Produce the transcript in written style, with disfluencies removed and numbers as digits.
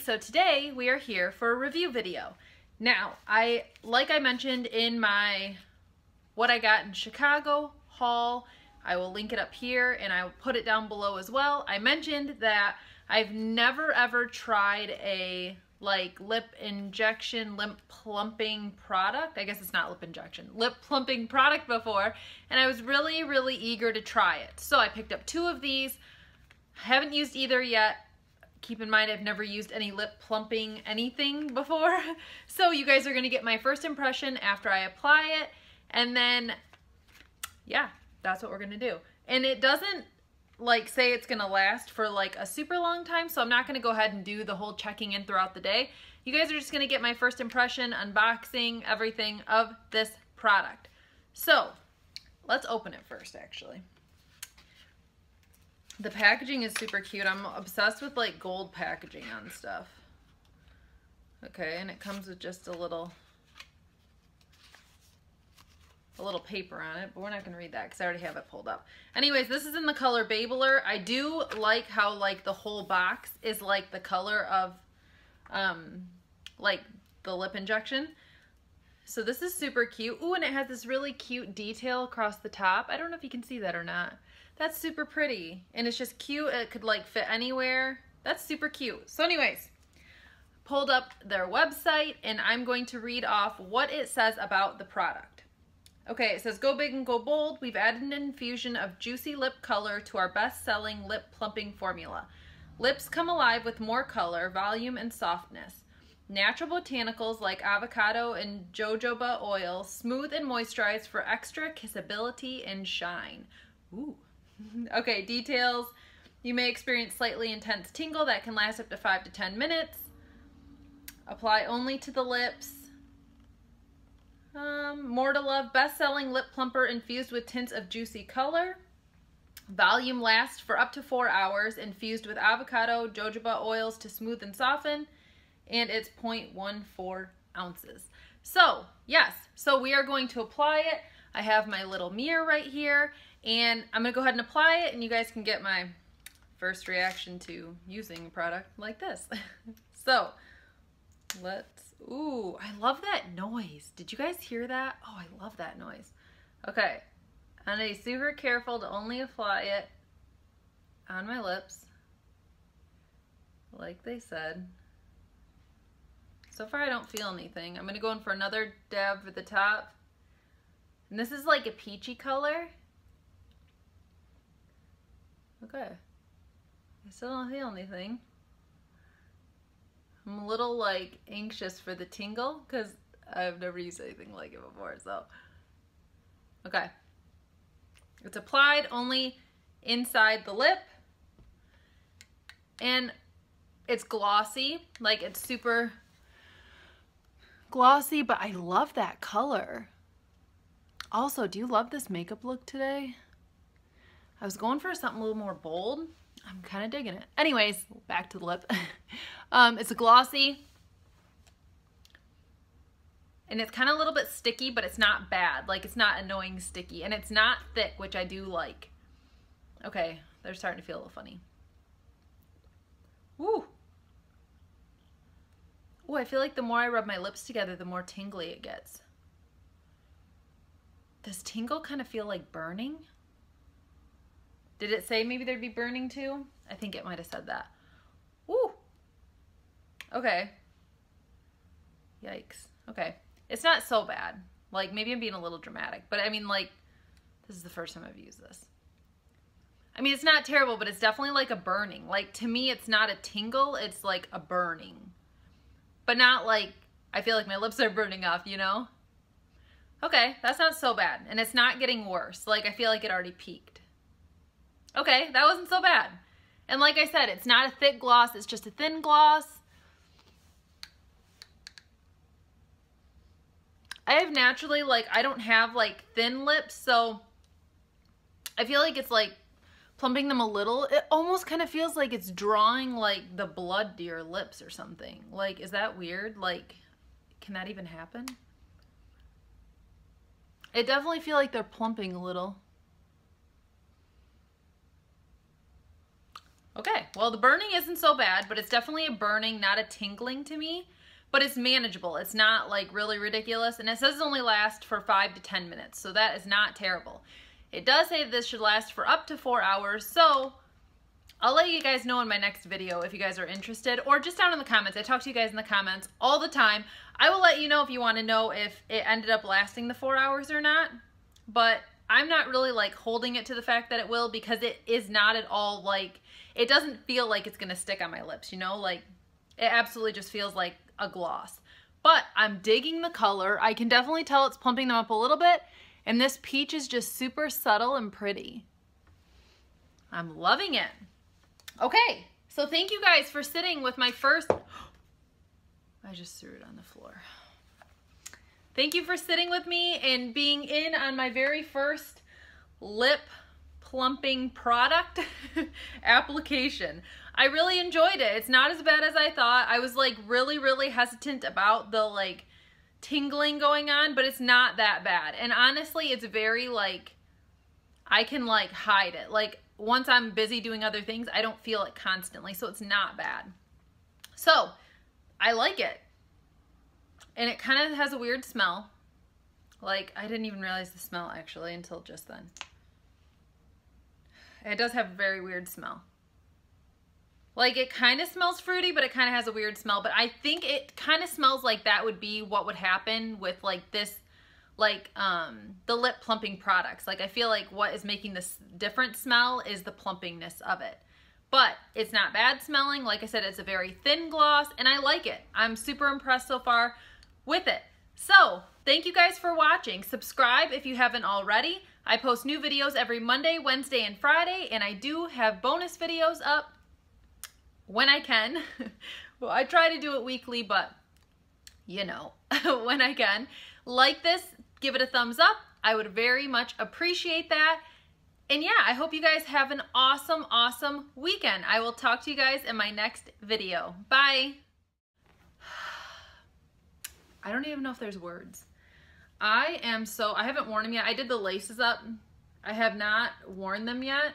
so today we are here for a review video. Now, like I mentioned in my what I got in Chicago haul, I will link it up here and I will put it down below as well. I mentioned that I've never ever tried a lip injection, lip plumping product. I guess it's not lip injection, lip plumping product before, and I was really, really eager to try it. So I picked up two of these. I haven't used either yet. Keep in mind, I've never used any lip plumping anything before. So you guys are gonna get my first impression after I apply it, and then, yeah, that's what we're gonna do. And it doesn't say it's gonna last for a super long time, so I'm not gonna go ahead and do the whole checking in throughout the day. You guys are just gonna get my first impression, unboxing, everything of this product. So let's open it first. Actually, the packaging is super cute. I'm obsessed with gold packaging on stuff. Okay, and it comes with just a little paper on it, but we're not gonna read that because I already have it pulled up. Anyways, this is in the color Babe Alert. I do like how the whole box is the color of the lip injection. So this is super cute. Ooh, and it has this really cute detail across the top. I don't know if you can see that or not. That's super pretty, and it's just cute. It could fit anywhere. That's super cute. So anyways, pulled up their website and I'm going to read off what it says about the product. Okay, it says, go big and go bold. We've added an infusion of juicy lip color to our best-selling lip plumping formula. Lips come alive with more color, volume, and softness. Natural botanicals like avocado and jojoba oil smooth and moisturize for extra kissability and shine. Ooh. Okay, details. You may experience slightly intense tingle that can last up to 5 to 10 minutes. Apply only to the lips. More to love, best-selling lip plumper infused with tints of juicy color. Volume lasts for up to 4 hours, infused with avocado, jojoba oils to smooth and soften, and it's 0.14 ounces. So, yes, so we are going to apply it. I have my little mirror right here, and I'm gonna go ahead and apply it, and you guys can get my first reaction to using a product like this. So, ooh, I love that noise. Did you guys hear that? Oh, I love that noise. Okay, I'm gonna be super careful to only apply it on my lips, like they said. So far, I don't feel anything. I'm gonna go in for another dab at the top. And this is like a peachy color. Okay, I still don't feel anything. I'm a little anxious for the tingle because I've never used anything like it before, so. Okay, it's applied only inside the lip, and it's glossy, it's super glossy, but I love that color. Also, do you love this makeup look today? I was going for something a little more bold. I'm kind of digging it. Anyways, back to the lip. It's glossy, and it's kind of a little bit sticky, but it's not bad. It's not annoying sticky, and it's not thick, which I do like. Okay, they're starting to feel a little funny. Woo! Ooh, I feel the more I rub my lips together, the more tingly it gets. Does tingle kind of feel like burning? Did it say maybe there'd be burning too? I think it might have said that. Woo! Okay. Yikes. Okay. It's not so bad. Maybe I'm being a little dramatic, but I mean, this is the first time I've used this. I mean, it's not terrible, but it's definitely a burning. To me, it's not a tingle, it's a burning. But not I feel my lips are burning off, you know? Okay, that's not so bad. And it's not getting worse. I feel it already peaked. Okay, that wasn't so bad. And like I said, it's not a thick gloss, it's just a thin gloss. I have naturally, I don't have, thin lips, so I feel it's, plumping them a little. It almost kind of feels it's drawing, the blood to your lips or something. Is that weird? Can that even happen? I definitely feel they're plumping a little. Okay, well, the burning isn't so bad, but it's definitely a burning, not a tingling to me, but it's manageable. It's not like really ridiculous, and it says it only lasts for 5 to 10 minutes, so that is not terrible. It does say this should last for up to 4 hours, so I'll let you guys know in my next video if you guys are interested, or just down in the comments. I talk to you guys in the comments all the time. I will let you know if you want to know if it ended up lasting the 4 hours or not, but I'm not really like holding it to the fact that it will, because it is not at all like, it doesn't feel like it's going to stick on my lips, you know, like it absolutely just feels like a gloss. But I'm digging the color. I can definitely tell it's plumping them up a little bit, and this peach is just super subtle and pretty. I'm loving it. Okay, so thank you guys for sitting with my first, I just threw it on the floor. Thank you for sitting with me and being in on my very first lip plumping product application. I really enjoyed it. It's not as bad as I thought. I was like really hesitant about the like tingling going on, but it's not that bad. And honestly, it's very like, I can like hide it. Like once I'm busy doing other things, I don't feel it constantly. So it's not bad. So I like it. And it kind of has a weird smell. Like, I didn't even realize the smell actually until just then. It does have a very weird smell. Like, it kind of smells fruity, but it kind of has a weird smell. But I think it kind of smells like that would be what would happen with like this, like the lip plumping products. Like, I feel like what is making this different smell is the plumpingness of it. But it's not bad smelling. Like I said, it's a very thin gloss, and I like it. I'm super impressed so far with it. So thank you guys for watching. Subscribe if you haven't already. I post new videos every Monday, Wednesday, and Friday, and I do have bonus videos up when I can. Well, I try to do it weekly, but you know, when I can. Like this, give it a thumbs up. I would very much appreciate that. And yeah, I hope you guys have an awesome, awesome weekend. I will talk to you guys in my next video. Bye. I don't even know if there's words. I haven't worn them yet. I did the laces up. I have not worn them yet.